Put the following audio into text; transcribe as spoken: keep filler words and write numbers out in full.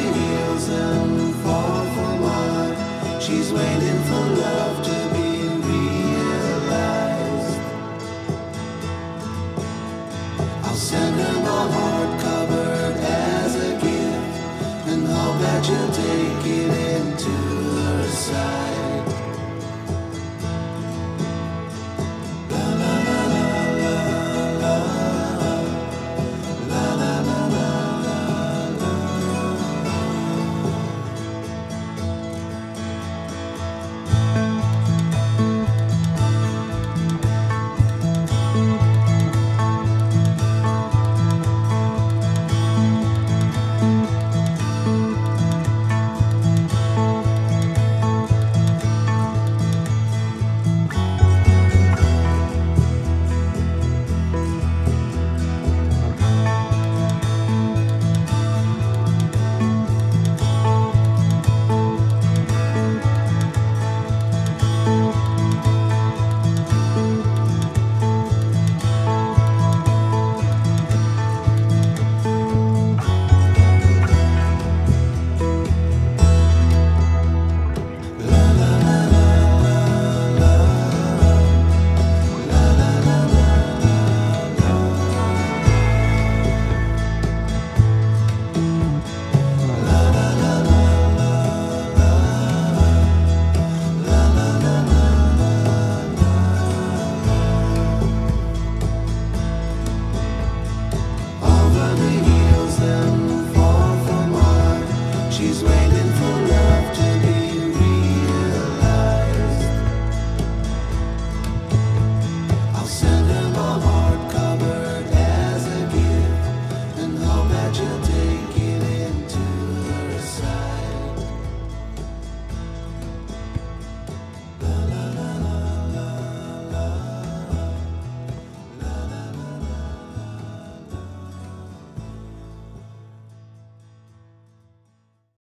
heels and fall for mine. She's waiting for love to be realized. I'll send her my heart.